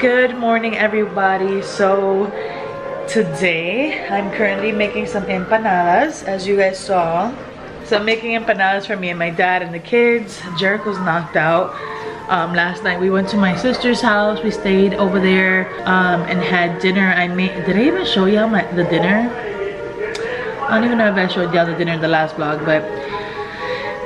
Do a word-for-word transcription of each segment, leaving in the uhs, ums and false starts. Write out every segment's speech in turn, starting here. Good morning, everybody. So today I'm currently making some empanadas, as you guys saw. So I'm making empanadas for me and my dad and the kids. Jerick was knocked out. Um, last night we went to my sister's house. We stayed over there um, and had dinner. I made. Did I even show y'all my the dinner? I don't even know if I showed y'all the dinner in the last vlog, but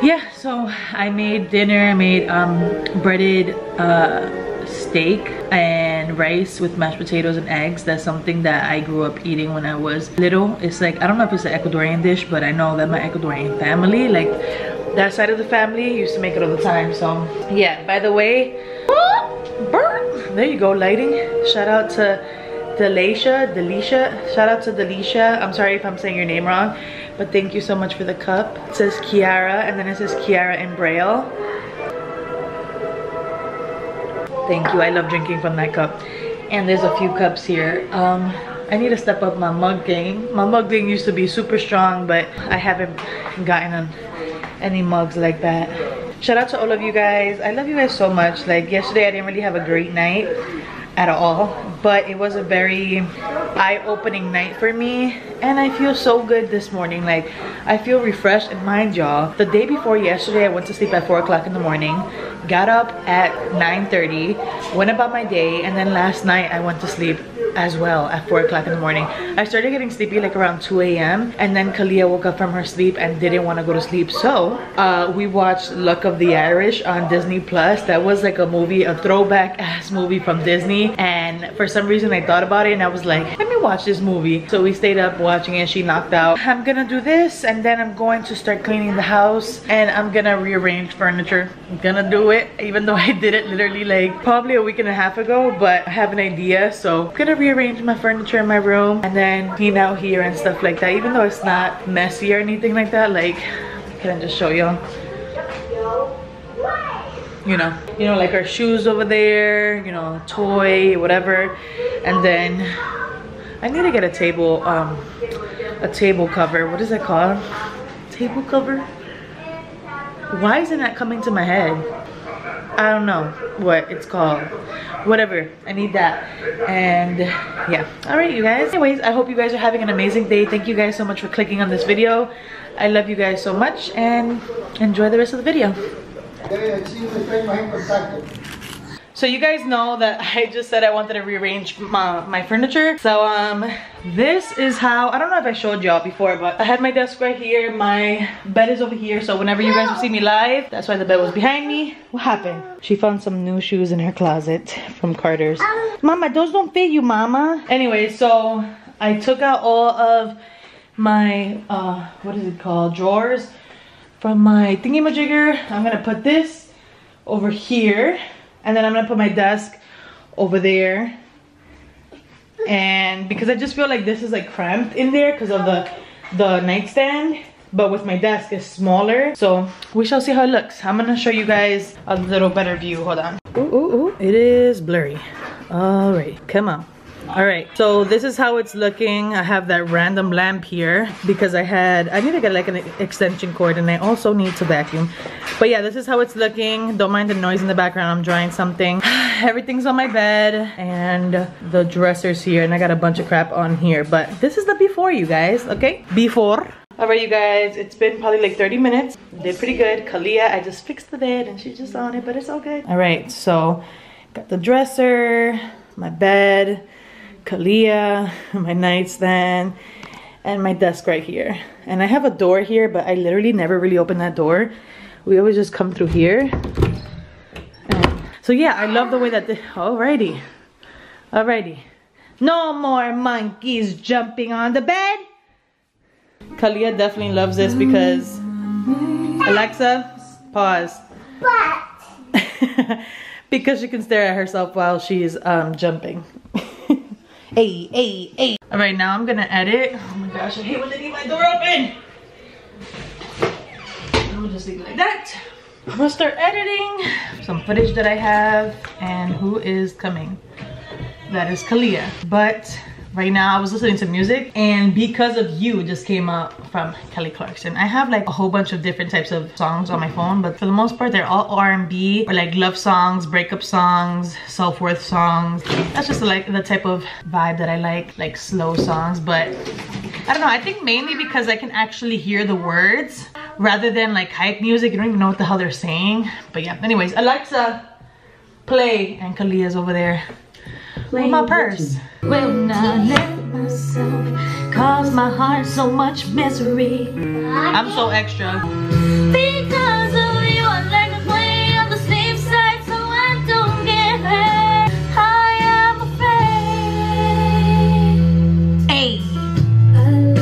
yeah. So I made dinner. I made um, breaded uh, steak and rice with mashed potatoes and eggs. That's something that I grew up eating when I was little. It's like, I don't know if it's an Ecuadorian dish, but I know that my Ecuadorian family, like that side of the family, used to make it all the time. So yeah. By the way, there you go, lighting. Shout out to Delisha, Delisha, shout out to Delisha. I'm sorry if I'm saying your name wrong, but thank you so much for the cup. It says Kiara, and then it says Kiara in Braille. Thank you, I love drinking from that cup. And there's a few cups here. Um, I need to step up my mug game. My mug game used to be super strong, but I haven't gotten any mugs like that. Shout out to all of you guys. I love you guys so much. Like yesterday, I didn't really have a great night at all, but it was a very eye-opening night for me, and I feel so good this morning. Like, I feel refreshed. And mind y'all, the day before yesterday, I went to sleep at four o'clock in the morning, got up at nine thirty, went about my day, and then last night I went to sleep as well at four o'clock in the morning. I started getting sleepy like around two A M and then Kalia woke up from her sleep and didn't want to go to sleep, so uh, we watched Luck of the Irish on Disney Plus. That was like a movie, a throwback ass movie from Disney, and for some reason I thought about it and I was like, let me watch this movie. So we stayed up watching it. She knocked out. I'm gonna do this, and then I'm going to start cleaning the house, and I'm gonna rearrange furniture. I'm gonna do it, even though I did it literally like probably a week and a half ago, but I have an idea, so I'm gonna rearrange my furniture in my room and then clean out here and stuff like that, even though it's not messy or anything like that. Like, can I just show y'all? You know, you know, like our shoes over there, you know, toy, whatever. And then I need to get a table, um, a table cover. What is it called? Table cover? Why isn't that coming to my head? I don't know what it's called. Whatever, I need that. And yeah, all right, you guys. Anyways, I hope you guys are having an amazing day. Thank you guys so much for clicking on this video. I love you guys so much, and enjoy the rest of the video. So you guys know that I just said I wanted to rearrange my, my furniture. So um, this is how, I don't know if I showed y'all before, but I had my desk right here. My bed is over here, so whenever you guys will see me live, that's why the bed was behind me. What happened? She found some new shoes in her closet from Carter's. Mama, those don't fit you, Mama. Anyway, so I took out all of my, uh, what is it called, drawers from my thingamajigger. I'm gonna put this over here. And then I'm gonna put my desk over there. And because I just feel like this is like cramped in there because of the, the nightstand. But with my desk, it's smaller. So we shall see how it looks. I'm gonna show you guys a little better view. Hold on. Ooh, ooh, ooh. It is blurry. All right, come on. All right, so this is how it's looking. I have that random lamp here because I had, I need to get like an extension cord, and I also need to vacuum. But yeah, this is how it's looking. Don't mind the noise in the background, I'm drying something. Everything's on my bed, and the dresser's here, and I got a bunch of crap on here. But this is the before, you guys, okay? Before. All right, you guys, it's been probably like thirty minutes. Did pretty good. Kalia, I just fixed the bed and she's just on it, but it's all good. All right, so got the dresser, my bed, Kalia, my nightstand, and my desk right here. And I have a door here, but I literally never really open that door. We always just come through here. And so yeah, I love the way that the alrighty, alrighty. No more monkeys jumping on the bed. Kalia definitely loves this because Alexa, pause. Because she can stare at herself while she's um, jumping. Hey, hey, hey. All right, now I'm gonna edit. Oh my gosh, I hate when they leave my door open. I'm gonna just leave it like that. I'm gonna start editing some footage that I have. And who is coming? That is Kalia. But right now. I was listening to music, and Because of You just came up from Kelly Clarkson. I have like a whole bunch of different types of songs on my phone, but for the most part they're all R and B or like love songs, breakup songs, self-worth songs. That's just like the type of vibe that I like, like slow songs. But I don't know, I think mainly because I can actually hear the words rather than like hype music. You don't even know what the hell they're saying. But yeah, anyways, Alexa, play. And Kalia's over there with my purse. When I let myself cause my heart so much misery, I'm so extra. Because of you, I like to play on the safe side so I don't get hurt. I am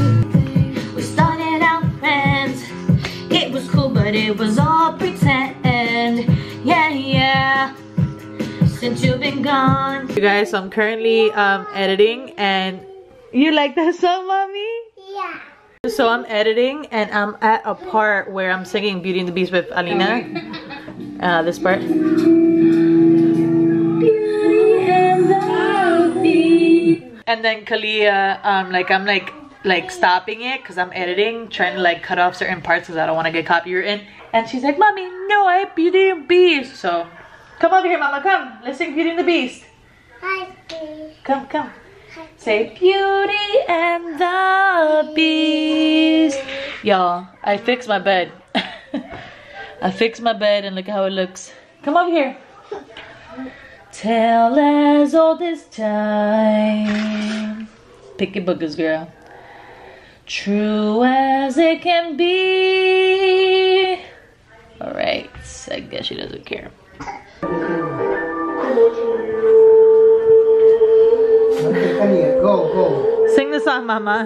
afraid. Hey. We started out friends. It was cool, but it was all pretend. Yeah, yeah. Since you've been gone. You guys, so I'm currently um, editing, and you like that song, mommy? Yeah. So I'm editing, and I'm at a part where I'm singing Beauty and the Beast with Alina. Uh, this part. Beauty and the Beast. And then Kalia, um, like I'm like like stopping it because I'm editing, trying to like cut off certain parts because I don't want to get copyrighted. And she's like, "Mommy, no, I have Beauty and the Beast." So. Come over here, Mama, come. Let's sing Beauty and the Beast. Hi, please. Come, come. Hi, say Beauty and the Beast. Y'all, I fixed my bed. I fixed my bed and look how it looks. Come over here. Tell us all this time. Picky boogers, girl. True as it can be. All right, I guess she doesn't care. Okay, go, go. Sing the song, Mama.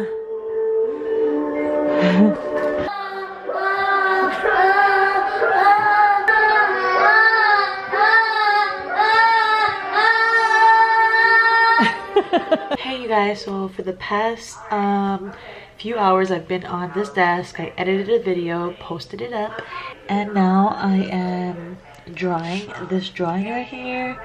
Hey, you guys, so for the past um few hours I've been on this desk. I edited a video, posted it up, and now I am drawing this drawing right here.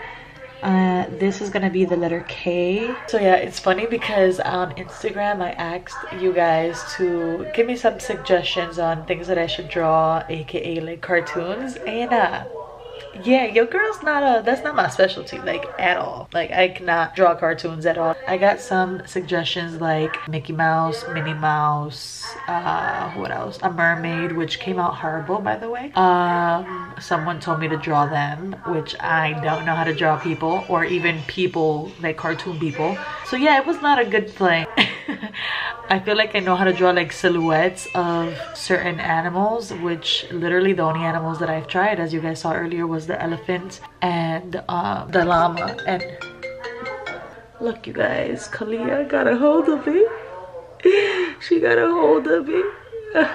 Uh this is gonna be the letter K. So yeah, it's funny because on Instagram I asked you guys to give me some suggestions on things that I should draw, aka like cartoons, and uh yeah, your girl's not a that's not my specialty, like at all. Like I cannot draw cartoons at all. I got some suggestions like Mickey Mouse, Minnie Mouse, uh what else, a mermaid, which came out horrible, by the way. Um someone told me to draw them, which I don't know how to draw people, or even people, like cartoon people. So yeah, it was not a good thing. I feel like I know how to draw like silhouettes of certain animals, which literally the only animals that I've tried, as you guys saw earlier, was the elephant and uh, the llama. And look, you guys, Kalia got a hold of me. She got a hold of me. I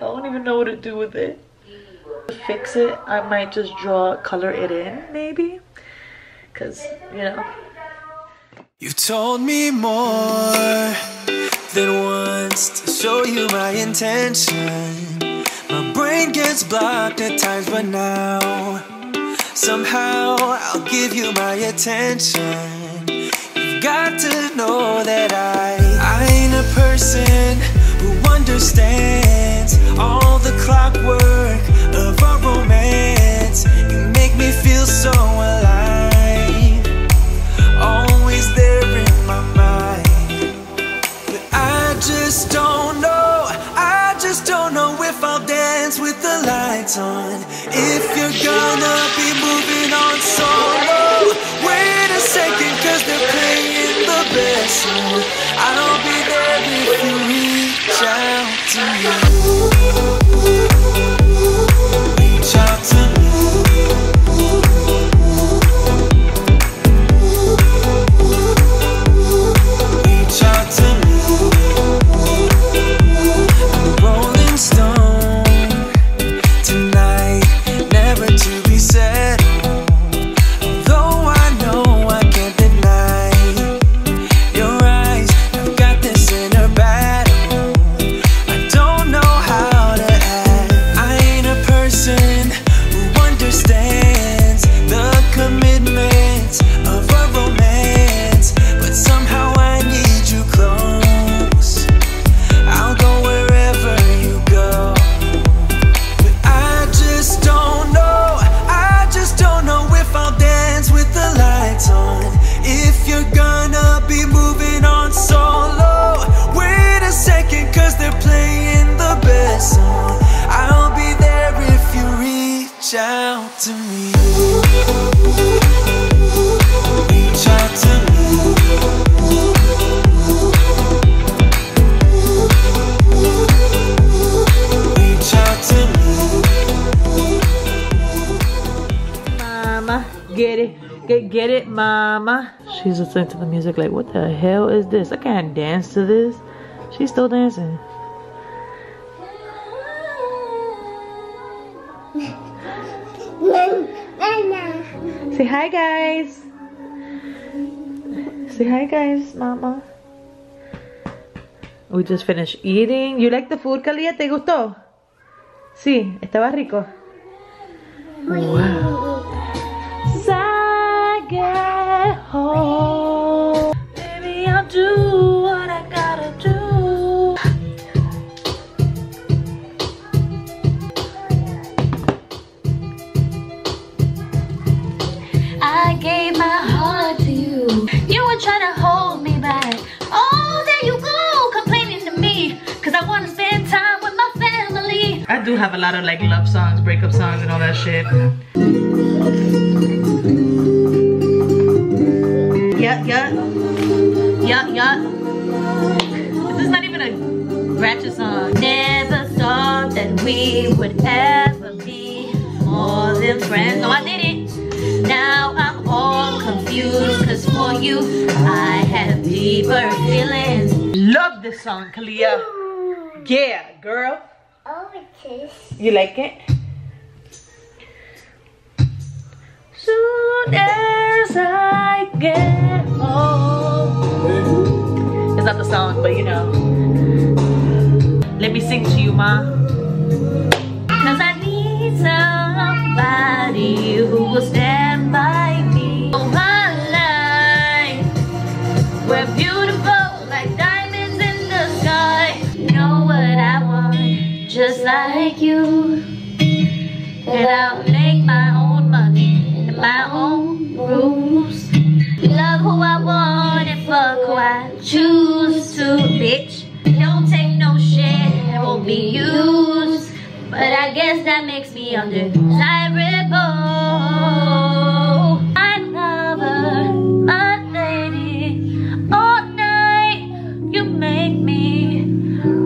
don't even know what to do with it. To fix it, I might just draw, color it in, maybe, because, you know. You've told me more than once to show you my intention. My brain gets blocked at times, but now somehow I'll give you my attention. You've got to know that I I ain't a person who understands all the clockwork of our romance. You make me feel so alive, always there in my mind, but I just don't know. I just don't know if I'll dance with the lights on, if you're gonna be moving on solo. Wait a second, cause they're playing the best song. I'll be there if you reach out to me. Reach out to me. Get, get it, mama. She's listening to the music like, what the hell is this? I can't dance to this. She's still dancing. Say hi, guys. Say hi, guys, mama. We just finished eating. You like the food, Kalia? ¿Te gustó? Sí, estaba rico. Wow. I get home. Baby, I'll do what I gotta do. I gave my heart to you. You were trying to hold me back. Oh, there you go, complaining to me. Cause I wanna spend time with my family. I do have a lot of like love songs, breakup songs, and all that shit. Yup, yup. Yup, yup. This is not even a ratchet song. Never thought that we would ever be more than friends. No, I didn't. Now I'm all confused. Cause for you, I have deeper feelings. Love this song, Kalia. Ooh. Yeah, girl. Oh, it is. You like it? Soon as I get home. It's not the song, but you know. Let me sing to you, ma. Cause I need somebody who will stand by me. Oh, my life. We're beautiful like diamonds in the sky. Know what I want, just like you. And I'll make my own money. My own rules. Love who I want and fuck who I choose to, bitch. Don't take no shit and won't be used. But I guess that makes me undesirable. My lover, my lady, all night you make me.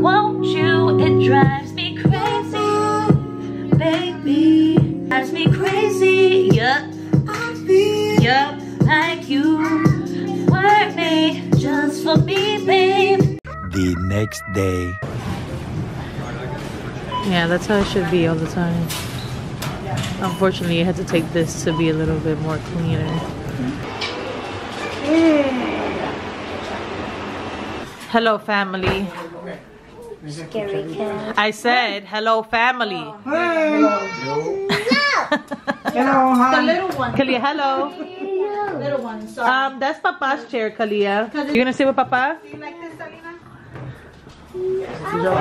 Won't you? It drives me crazy, baby. Drives me crazy, yeah. Up like you were made just for me, babe. The next day. Yeah, that's how it should be all the time. Unfortunately, you had to take this to be a little bit more cleaner. Mm. Hello, family. Scary cat. I said, hello, family. Hey. Hello. Hello, hi. The little one. Kalia, hello. Little one, sorry. Um, that's Papa's chair, Kalia. You gonna sit with Papa? Do you like this, Salina? Yeah.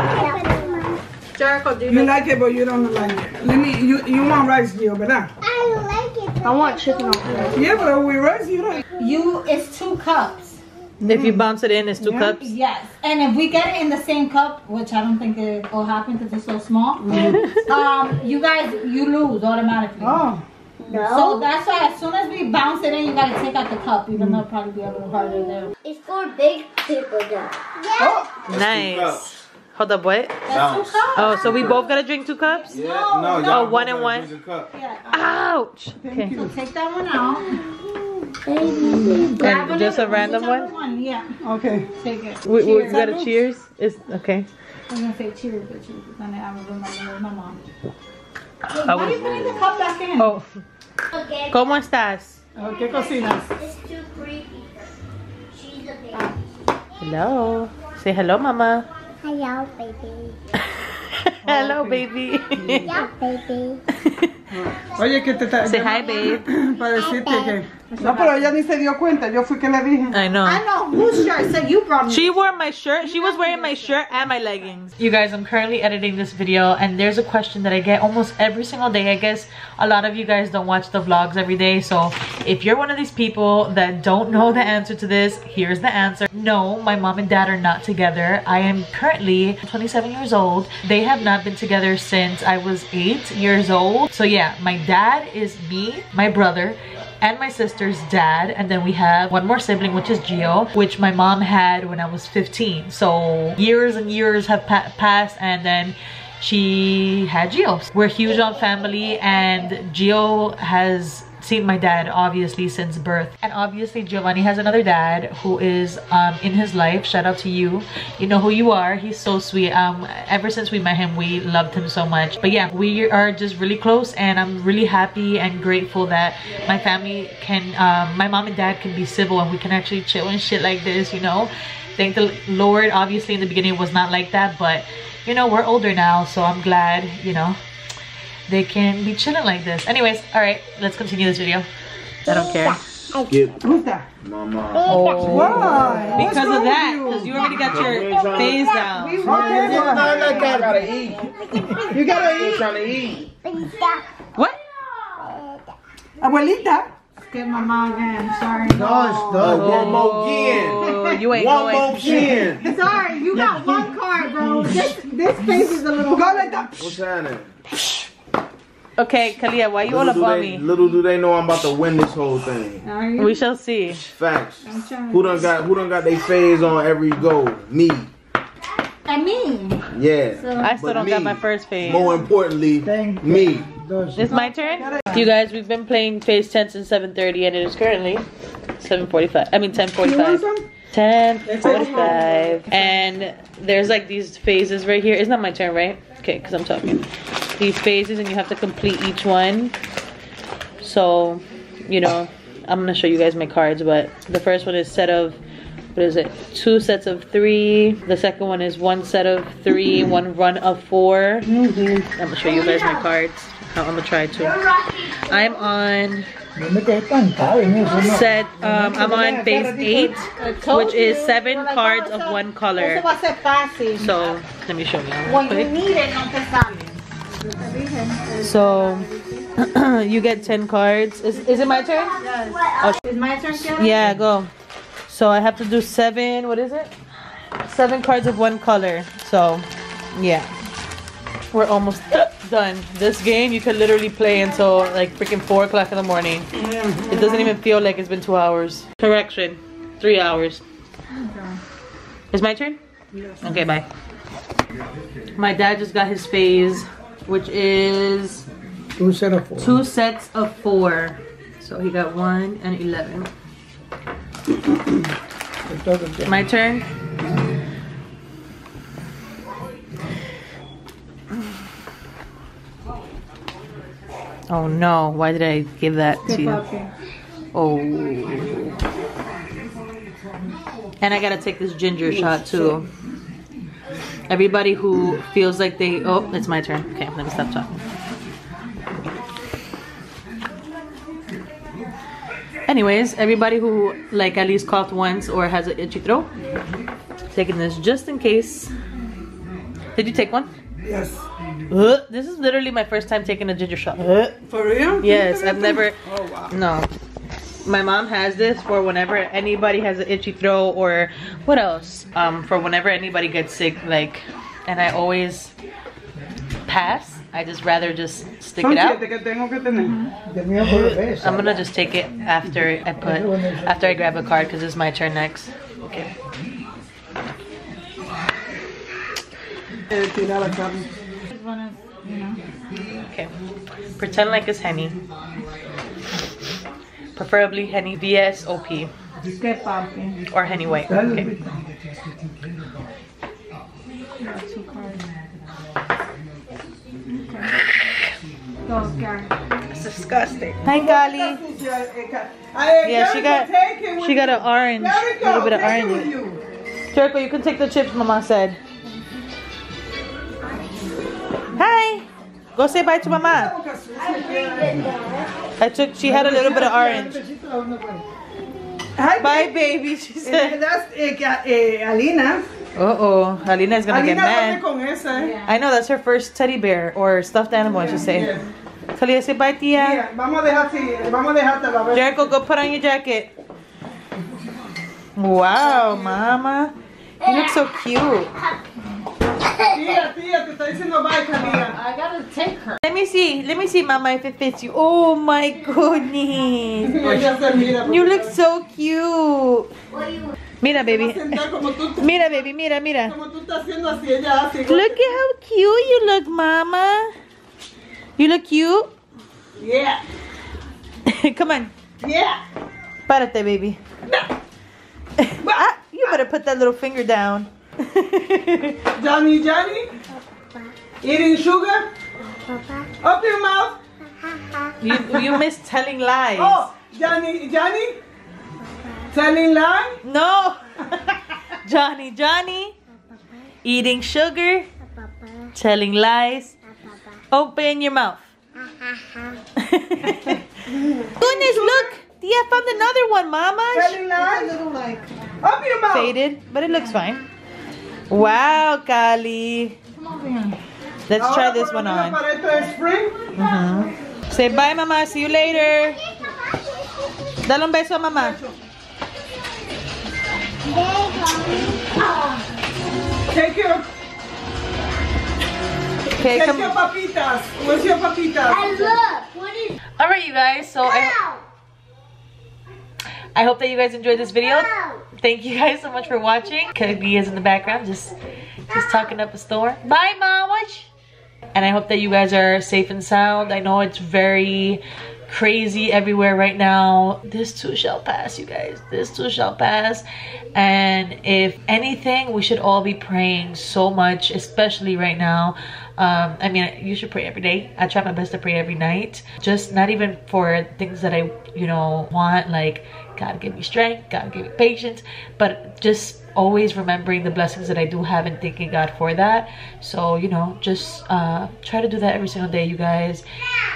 Jericho, do you, you like, like it? But you don't like it. Let me. You you want rice here, but I. I like it. I want chicken on rice. Yeah, but we rice you don't. You it's two cups. Mm. If you bounce it in, it's two yeah. cups. Yes, and if we get it in the same cup, which I don't think it will happen because it's so small, mm. um, you guys you lose automatically. Oh. No. So that's why as soon as we bounce it in, you gotta take out the cup, even mm. though it'll probably be a little harder there. It's for big people, guys. Yeah. Oh, nice. Hold up, what? That's two cups. Oh, so we both gotta drink two cups? Yeah. No, no. Oh, one and one. Yeah. Ouch. Okay. So take that one out. And just a random one? one? Yeah. Okay. Take it. We, we gotta cheers. It's okay. I'm gonna say cheers, but cheers. I'm gonna remember my mom. Wait, I was, are you putting the cup back in? Oh. Okay. ¿Cómo estás? Oh, ¿qué cocinas? It's too creepy. She's a baby. Hello. Say hello, mama. Hello, baby. Hello, baby. Hello, baby. Oye, que te está. Say hi, babe. Para decirte que. No, pero ella ni se dio cuenta. Yo fui que le dije. I know. I know. Whose shirt? So you brought me. She wore my shirt. She was wearing my shirt and my leggings. You guys, I'm currently editing this video, and there's a question that I get almost every single day. I guess a lot of you guys don't watch the vlogs every day, so if you're one of these people that don't know the answer to this, here's the answer. No, my mom and dad are not together. I am currently twenty-seven years old. They have not been together since I was eight years old. So yeah, my dad is me, my brother, and my sister's dad, and then we have one more sibling, which is Gio, which my mom had when I was fifteen. So years and years have pa passed, and then she had Gio. We're huge on family, and Gio has seen my dad obviously since birth, and obviously Giovanni has another dad who is um in his life. Shout out to you, you know who you are. He's so sweet. Um ever since we met him, we loved him so much. But yeah, we are just really close, and I'm really happy and grateful that my family can um my mom and dad can be civil, and we can actually chill and shit like this, you know. Thank the Lord. Obviously in the beginning it was not like that, but you know, we're older now, so I'm glad, you know, they can be chilling like this. Anyways, all right, let's continue this video. I don't care. You. Who's that? Mama. Oh. Why? Because of that, because you? you already got your face down. We were not gotta eat. You gotta eat. Trying to eat. What? Abuelita. Give my mom again. Sorry. No, it's done. Oh, one more again. You ain't one going. more again. Sorry, you got one card, bro. This, this face is a little. Go like that. What's happening? Okay, Kalia, why you all about me? Little do they know I'm about to win this whole thing. We shall see. Facts. Who done got who done got their phase on every go? Me. I mean. Yeah. So, I still don't me, got my first phase. More importantly, me. It's my turn. You guys, we've been playing Phase ten since seven thirty, and it is currently seven forty-five. I mean ten forty-five. ten forty-five. And there's like these phases right here. It's not my turn, right? Okay, because I'm talking. These phases, and you have to complete each one. So, you know, I'm gonna show you guys my cards, but the first one is set of, what is it, two sets of three. The second one is one set of three, one run of four. Mm-hmm. I'm gonna show you guys my cards. I'm gonna try to. I'm on set, um, I'm on phase eight, which is seven cards of one color. So, let me show you. So you get ten cards. Is, is it my turn? Yes. Oh, is my turn, Kelly? Yeah, go. So I have to do seven. What is it? Seven cards of one color. So yeah, we're almost done. This game you can literally play until like freaking four o'clock in the morning. It doesn't even feel like it's been two hours. Correction, three hours. It's my turn. Okay, bye. My dad just got his phase, which is two, set of four. two sets of four. So he got one and eleven. My turn. Oh no, why did I give that to you? Oh. And I gotta take this ginger shot too. Everybody who feels like they... Oh, it's my turn. Okay, let me stop talking. Anyways, everybody who like at least coughed once or has an itchy throat, taking this just in case. Did you take one? Yes. Uh, this is literally my first time taking a ginger shot. Uh, for real? Yes, I've never... Oh, wow. No. My mom has this for whenever anybody has an itchy throat or what else? Um, for whenever anybody gets sick, like, and I always pass. I just rather just stick it out. I'm gonna just take it after I put, after I grab a card, because it's my turn next. Okay. Okay. Pretend like it's Henny. Preferably Henny V S O P. Or Henny White. Okay. That's disgusting. Hi, Gali. Yeah, she got she got an orange, a little bit of orange. Turco, you can take the chips, Mama said. Hi. Go say bye to Mama. I took, she had a little bit of orange. Hi, bye, baby, she said. That's Alina. Uh-oh, Alina is going to get mad. I know, that's her first teddy bear or stuffed animal, I should say. Kalia, say bye, Tia. Jericho, go put on your jacket. Wow, Mama. You look so cute. Tia, tia, te está diciendo bye, Kalia. I gotta take her. Let me see, let me see, Mama, if it fits you. Oh my goodness. You look so cute. Mira, baby. Mira, baby, mira, mira. Look at how cute you look, Mama. You look cute? Yeah. Come on. Yeah. Párate, baby. No. Ah, you better put that little finger down. Johnny, Johnny. Eating sugar? Up your mouth. You, you missed telling lies. Oh, Johnny, Johnny. Telling lies? No. Johnny, Johnny. Eating sugar. Telling lies. Open your mouth. Goodness, look. Tia found another one, Mama. Telling lies? Like, up your mouth. Faded, but it looks fine. Wow, Kali. Let's try this one on. Mm-hmm. Say bye, Mama. See you later. Dale un beso a Mama. Take your, okay, take your papitas. Where's your papitas? I love. What is? All right, you guys. So I, ho I hope that you guys enjoyed this video. Ow. Thank you guys so much for watching. Kelly is in the background, just just talking up a storm. Bye, Mom. Watch. And I hope that you guys are safe and sound. I know it's very crazy everywhere right now. This too shall pass, you guys. This too shall pass. And if anything, we should all be praying so much, especially right now. um I mean, you should pray every day. I try my best to pray every night, just not even for things that I you know want, like God give me strength, God give me patience, but just always remembering the blessings that I do have and thanking God for that. So you know just uh try to do that every single day, you guys.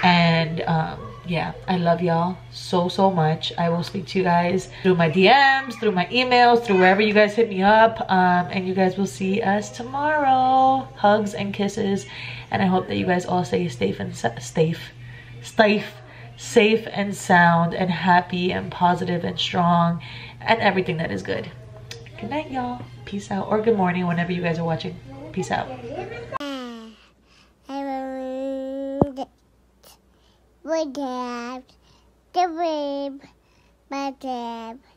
And um yeah, I love y'all so, so much. I will speak to you guys through my D Ms, through my emails, through wherever you guys hit me up. Um, and you guys will see us tomorrow. Hugs and kisses. And I hope that you guys all stay safe and safe, safe, safe and sound and happy and positive and strong and everything that is good. Good night, y'all. Peace out. Or good morning whenever you guys are watching. Peace out. We have the babe, my dad.